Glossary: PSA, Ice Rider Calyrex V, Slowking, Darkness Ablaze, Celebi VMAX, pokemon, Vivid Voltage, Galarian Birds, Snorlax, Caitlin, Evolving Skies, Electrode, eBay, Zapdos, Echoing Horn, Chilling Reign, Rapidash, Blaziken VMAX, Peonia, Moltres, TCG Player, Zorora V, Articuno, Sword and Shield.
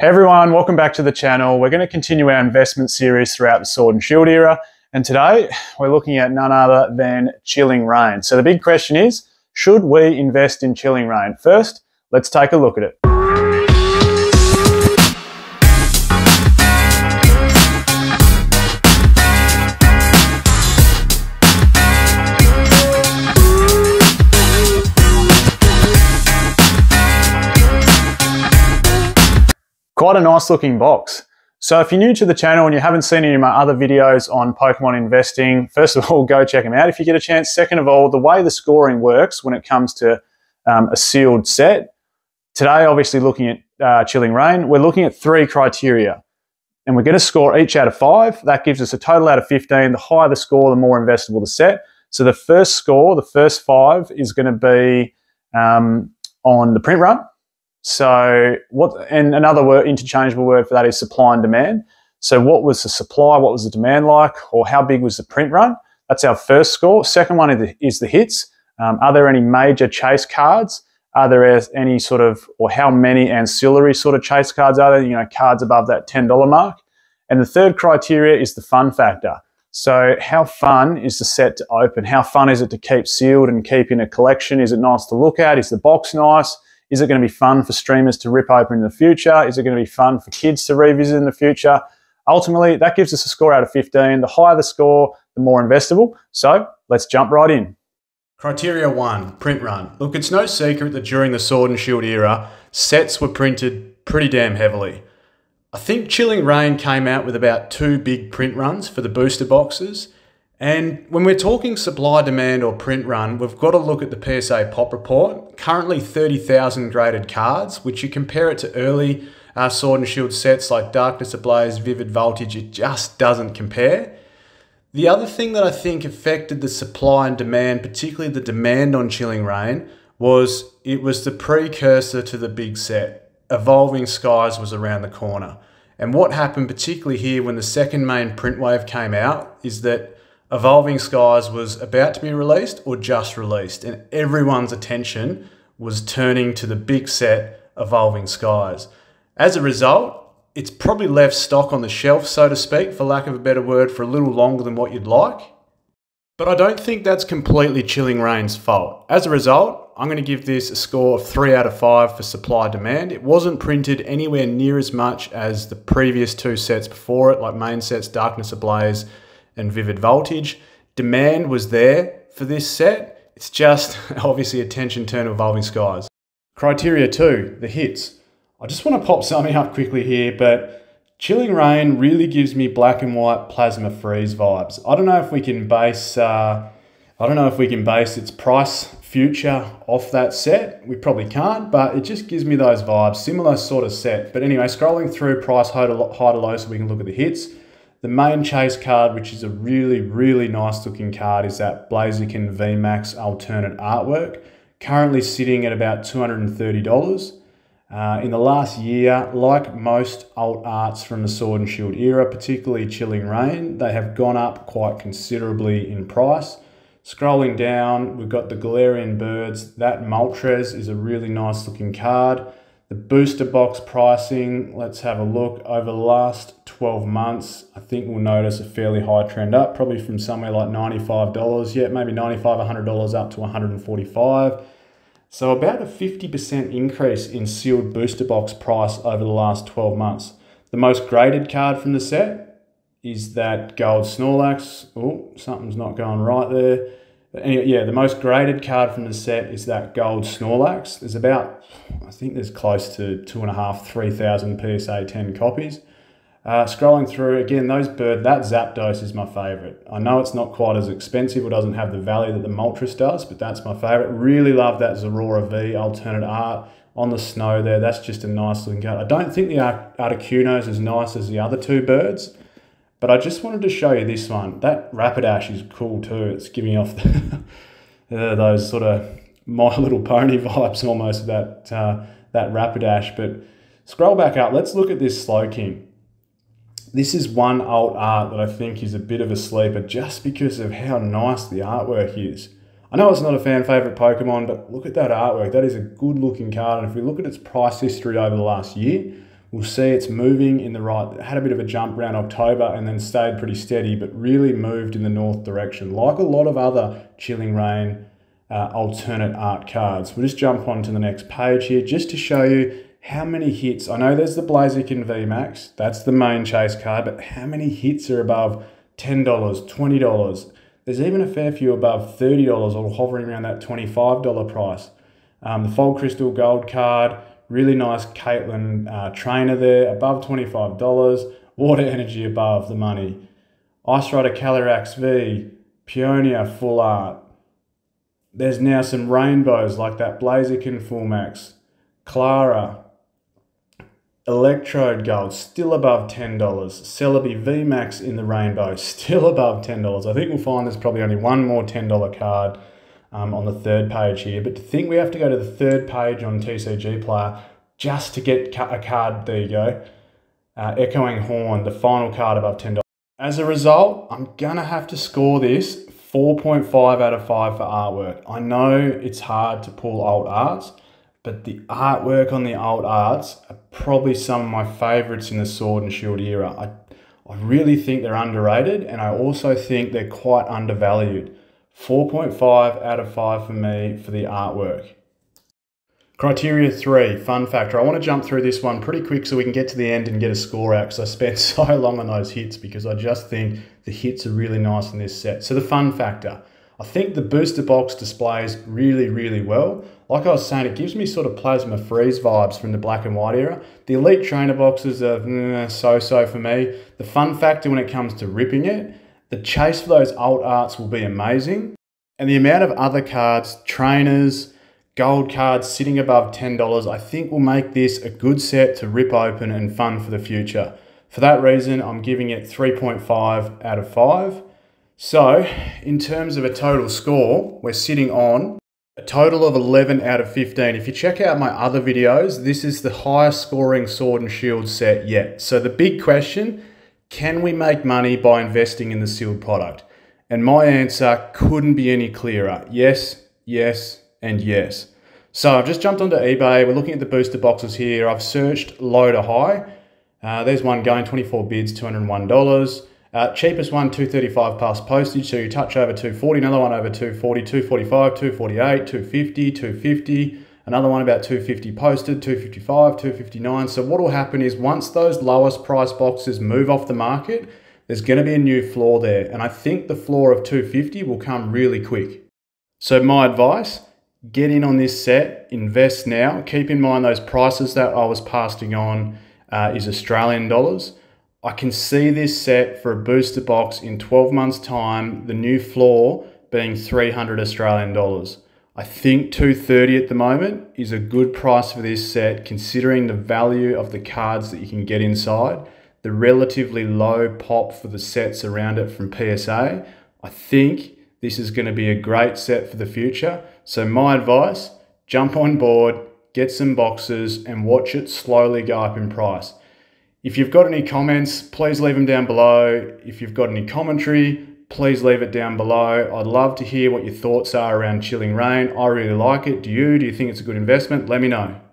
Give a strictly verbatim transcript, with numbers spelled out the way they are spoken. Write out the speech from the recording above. Hey everyone, welcome back to the channel. We're going to continue our investment series throughout the Sword and Shield era, and today we're looking at none other than Chilling Reign. So the big question is, should we invest in Chilling Reign? First, let's take a look at it. Quite a nice looking box. So if you're new to the channel and you haven't seen any of my other videos on Pokemon investing, first of all, go check them out if you get a chance. Second of all, the way the scoring works when it comes to um, a sealed set. Today, obviously looking at uh, Chilling Reign, we're looking at three criteria. And we're going to score each out of five. That gives us a total out of fifteen. The higher the score, the more investable the set. So the first score, the first five, is going to be um, on the print run. So what, and another word, interchangeable word for that is supply and demand. So what was the supply, what was the demand like, or how big was the print run? That's our first score. Second one is the, is the hits. Um, are there any major chase cards? Are there any sort of, or how many ancillary sort of chase cards are there? You know, cards above that ten dollar mark. And the third criteria is the fun factor. So how fun is the set to open? How fun is it to keep sealed and keep in a collection? Is it nice to look at? Is the box nice? Is it going to be fun for streamers to rip open in the future? Is it going to be fun for kids to revisit in the future? Ultimately, that gives us a score out of fifteen. The higher the score, the more investable. So let's jump right in. Criteria one, print run. Look, it's no secret that during the Sword and Shield era, sets were printed pretty damn heavily. I think Chilling Reign came out with about two big print runs for the booster boxes. And when we're talking supply, demand, or print run, we've got to look at the P S A Pop Report. Currently thirty thousand graded cards, which you compare it to early uh, Sword and Shield sets like Darkness Ablaze, Vivid Voltage, it just doesn't compare. The other thing that I think affected the supply and demand, particularly the demand on Chilling Reign, was it was the precursor to the big set. Evolving Skies was around the corner. And what happened particularly here when the second main print wave came out is that Evolving Skies was about to be released or just released, and everyone's attention was turning to the big set Evolving Skies. As a result, it's probably left stock on the shelf, so to speak, for lack of a better word, for a little longer than what you'd like. But I don't think that's completely Chilling Reign's fault. As a result, I'm going to give this a score of three out of five for supply demand. It wasn't printed anywhere near as much as the previous two sets before it, like main sets Darkness Ablaze and Vivid Voltage. Demand was there for this set. It's just obviously attention turn to Evolving Skies. Criteria two, the hits. I just want to pop something up quickly here, but Chilling Reign really gives me black and white Plasma Freeze vibes. I don't know if we can base, uh, I don't know if we can base its price future off that set. We probably can't, but it just gives me those vibes, similar sort of set. But anyway, scrolling through price high to low so we can look at the hits. The main chase card, which is a really, really nice looking card, is that Blaziken V MAX alternate artwork, currently sitting at about two hundred and thirty dollars. Uh, in the last year, like most alt arts from the Sword and Shield era, particularly Chilling Reign, they have gone up quite considerably in price. Scrolling down, we've got the Galarian Birds. That Moltres is a really nice looking card. The booster box pricing, let's have a look. Over the last twelve months, I think we'll notice a fairly high trend up, probably from somewhere like ninety-five dollars, yeah, maybe ninety-five dollars, one hundred dollars up to one hundred forty-five dollars. So about a fifty percent increase in sealed booster box price over the last twelve months. The most graded card from the set is that gold Snorlax. Oh, something's not going right there. Anyway, yeah, the most graded card from the set is that gold Snorlax. There's about, I think there's close to two and a half, three thousand P S A ten copies. Uh, scrolling through, again, those bird, that Zapdos is my favourite. I know it's not quite as expensive or doesn't have the value that the Moltres does, but that's my favourite. Really love that Zorora V alternate art on the snow there. That's just a nice looking card. I don't think the Articuno is as nice as the other two birds, but I just wanted to show you this one. That Rapidash is cool too. It's giving off the, uh, those sort of My Little Pony vibes almost, that, uh, that Rapidash. But scroll back up. Let's look at this Slowking. This is one alt art that I think is a bit of a sleeper just because of how nice the artwork is. I know it's not a fan favourite Pokemon, but look at that artwork. That is a good looking card. And if we look at its price history over the last year, We'll see it's moving in the right, had a bit of a jump around October and then stayed pretty steady, but really moved in the north direction, like a lot of other Chilling Reign uh, alternate art cards. We'll just jump on to the next page here just to show you how many hits. I know there's the Blaziken V MAX, that's the main chase card, but how many hits are above ten dollars, twenty dollars? There's even a fair few above thirty dollars or hovering around that twenty-five dollar price. Um, the Fold Crystal Gold card, really nice Caitlin uh, trainer there, above twenty-five dollars, Water Energy above the money. Ice Rider Calyrex V, Peonia full art. There's now some rainbows like that Blaziken Full Max, Clara, Electrode Gold, still above ten dollars. Celebi V MAX in the rainbow, still above ten dollars. I think we'll find there's probably only one more ten dollar card Um, on the third page here, but to think we have to go to the third page on T C G Player just to get a card. There you go. Uh, Echoing Horn, the final card above ten dollars. As a result, I'm gonna have to score this four point five out of five for artwork. I know it's hard to pull old arts, but the artwork on the old arts are probably some of my favorites in the Sword and Shield era. I, I really think they're underrated, and I also think they're quite undervalued. four point five out of five for me for the artwork. Criteria three, fun factor. I want to jump through this one pretty quick so we can get to the end and get a score out, because I spent so long on those hits, because I just think the hits are really nice in this set. So the fun factor. I think the booster box displays really, really well. Like I was saying, it gives me sort of Plasma Freeze vibes from the black and white era. The Elite Trainer boxes are so-so for me. The fun factor when it comes to ripping it, the chase for those alt arts will be amazing. And the amount of other cards, trainers, gold cards sitting above ten dollars, I think will make this a good set to rip open and fun for the future. For that reason, I'm giving it three point five out of five. So in terms of a total score, we're sitting on a total of eleven out of fifteen. If you check out my other videos, this is the highest scoring Sword and Shield set yet. So the big question, can we make money by investing in the sealed product? And my answer couldn't be any clearer. Yes, yes, and yes. So I've just jumped onto eBay. We're looking at the booster boxes here. I've searched low to high. Uh, there's one going, twenty-four bids, two hundred and one dollars. Uh, cheapest one, two thirty-five plus postage. So you touch over two forty, another one over two forty, two forty-five, two forty-eight, two fifty, two fifty. Another one about two fifty posted, two fifty-five, two fifty-nine. So what will happen is once those lowest price boxes move off the market, there's going to be a new floor there. And I think the floor of two fifty will come really quick. So my advice, get in on this set, invest now. Keep in mind those prices that I was passing on uh, is Australian dollars. I can see this set for a booster box in twelve months time, the new floor being three hundred Australian dollars. I think two thirty at the moment is a good price for this set, considering the value of the cards that you can get inside, the relatively low pop for the sets around it from P S A. I think this is going to be a great set for the future. So my advice, jump on board, get some boxes and watch it slowly go up in price. If you've got any comments, please leave them down below. If you've got any commentary, please leave it down below. I'd love to hear what your thoughts are around Chilling Reign. I really like it. Do you? Do you think it's a good investment? Let me know.